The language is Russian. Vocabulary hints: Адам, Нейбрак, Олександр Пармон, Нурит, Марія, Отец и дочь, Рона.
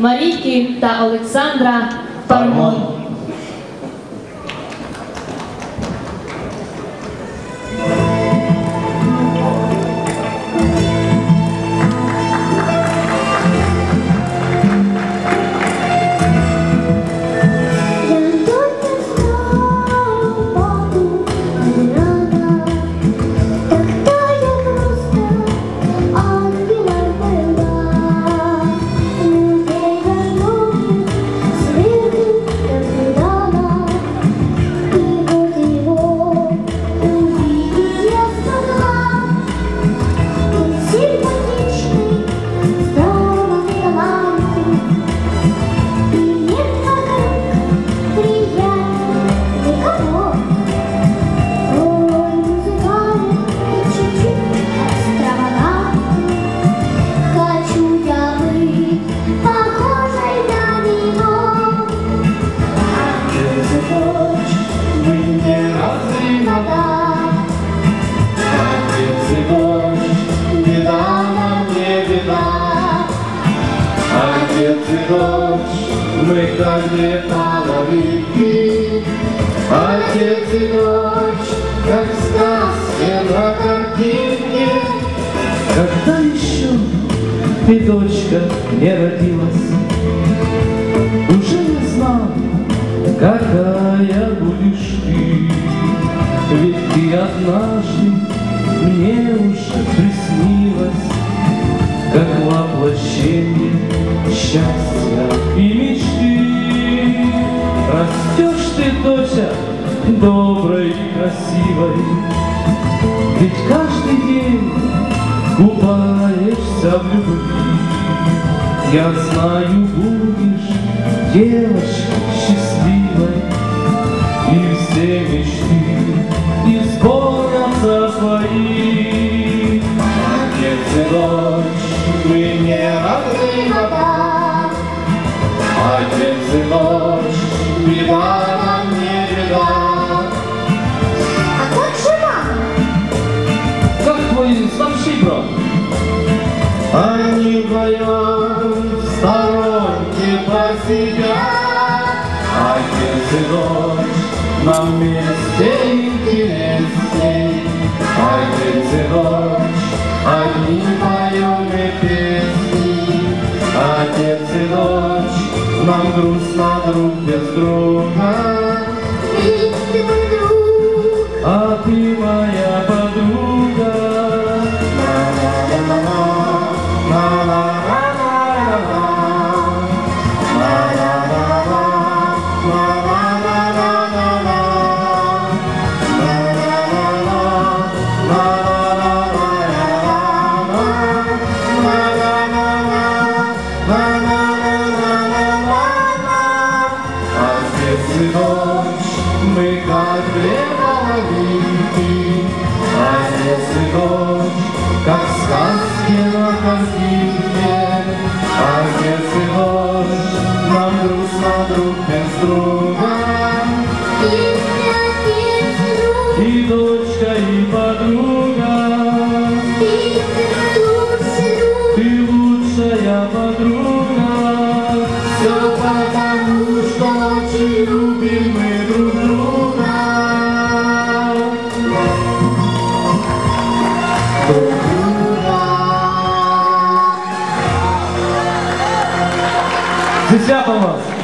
Марійки та Олександра Пармон. Отец и дочь, как в сказке на картинке. Когда еще ты, дочка, не родилась, уже не знал, какая будешь ты. Ведь ты однажды мне уж приснилась, как воплощение счастья и мечты. Растешь ты, доча, доброй и красивой, ведь каждый день купаешься в любви. Я знаю, будешь девочкой счастливой, и все мечты исполнятся твои. Отец и дочь, вы не разлива, отец и дочь, беда нам не беда. Они вдвоем в сторонке посидят, отец и дочь, нам вместе интересней. Отец и дочь, одни поем и песни. Отец и дочь, нам грустно друг без друга. Ведь ты мой друг, а ты моя подруга. Дякую вам.